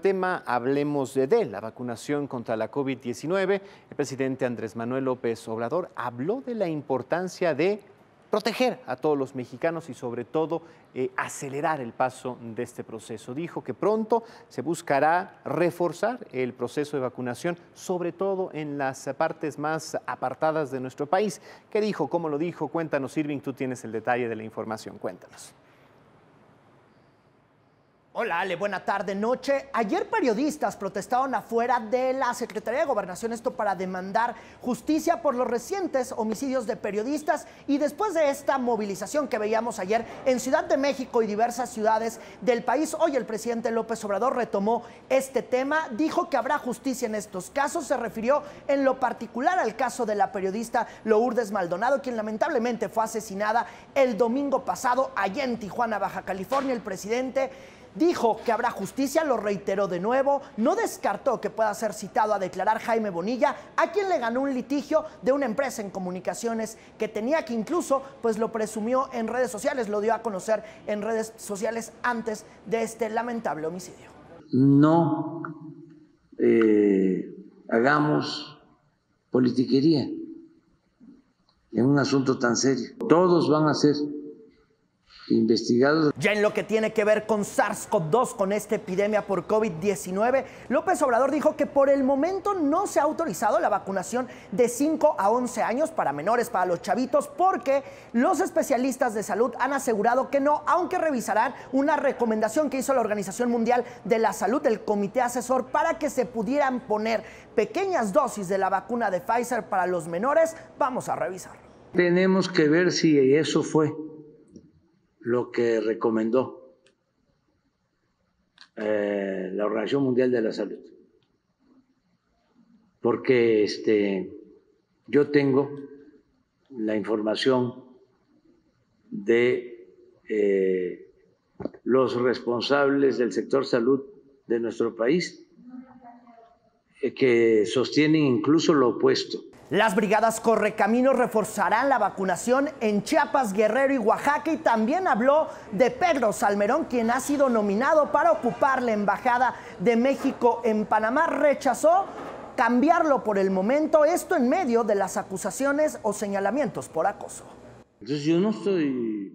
Tema, hablemos de la vacunación contra la COVID-19. El presidente Andrés Manuel López Obrador habló de la importancia de proteger a todos los mexicanos y sobre todo acelerar el paso de este proceso. Dijo que pronto se buscará reforzar el proceso de vacunación, sobre todo en las partes más apartadas de nuestro país. ¿Qué dijo? ¿Cómo lo dijo? Cuéntanos, Irving, tú tienes el detalle de la información, cuéntanos. Hola Ale, buena tarde, noche. Ayer periodistas protestaron afuera de la Secretaría de Gobernación, esto para demandar justicia por los recientes homicidios de periodistas, y después de esta movilización que veíamos ayer en Ciudad de México y diversas ciudades del país, hoy el presidente López Obrador retomó este tema, dijo que habrá justicia en estos casos, se refirió en lo particular al caso de la periodista Lourdes Maldonado, quien lamentablemente fue asesinada el domingo pasado allá en Tijuana, Baja California. El presidente dijo que habrá justicia, lo reiteró de nuevo, no descartó que pueda ser citado a declarar Jaime Bonilla, a quien le ganó un litigio de una empresa en comunicaciones que tenía, que incluso pues lo presumió en redes sociales, lo dio a conocer en redes sociales antes de este lamentable homicidio. No hagamos politiquería en un asunto tan serio. Todos van a ser investigados. Ya en lo que tiene que ver con SARS-CoV-2, con esta epidemia por COVID-19, López Obrador dijo que por el momento no se ha autorizado la vacunación de 5 a 11 años para menores, para los chavitos, porque los especialistas de salud han asegurado que no, aunque revisarán una recomendación que hizo la Organización Mundial de la Salud, el Comité Asesor, para que se pudieran poner pequeñas dosis de la vacuna de Pfizer para los menores. Vamos a revisar. Tenemos que ver si eso fue lo que recomendó la Organización Mundial de la Salud, porque yo tengo la información de los responsables del sector salud de nuestro país, que sostienen incluso lo opuesto. Las brigadas Correcaminos reforzarán la vacunación en Chiapas, Guerrero y Oaxaca, y también habló de Pedro Salmerón, quien ha sido nominado para ocupar la Embajada de México en Panamá. Rechazó cambiarlo por el momento, esto en medio de las acusaciones o señalamientos por acoso. Entonces yo no estoy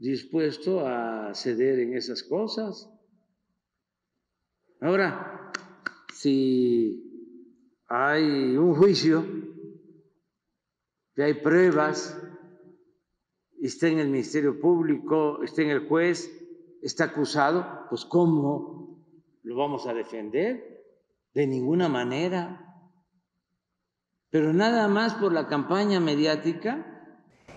dispuesto a ceder en esas cosas. Ahora, si hay un juicio, que hay pruebas, está en el Ministerio Público, está en el juez, está acusado, pues ¿cómo lo vamos a defender? De ninguna manera. Pero nada más por la campaña mediática.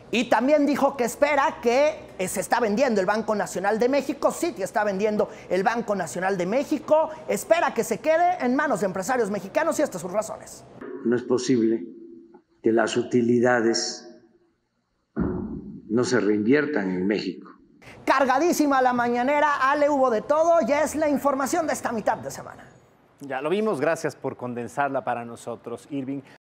Y también dijo que espera que se está vendiendo el Banco Nacional de México, Citi está vendiendo el Banco Nacional de México, espera que se quede en manos de empresarios mexicanos, y estas son sus razones. No es posible que las utilidades no se reinviertan en México. Cargadísima la mañanera, Ale, hubo de todo, ya es la información de esta mitad de semana. Ya lo vimos, gracias por condensarla para nosotros, Irving.